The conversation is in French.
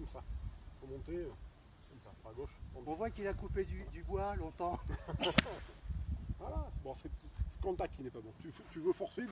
comme ça. Faut monter comme ça, à gauche. On voit qu'il a coupé du bois longtemps. Voilà, bon, c'est le contact qui n'est pas bon. Tu veux forcer.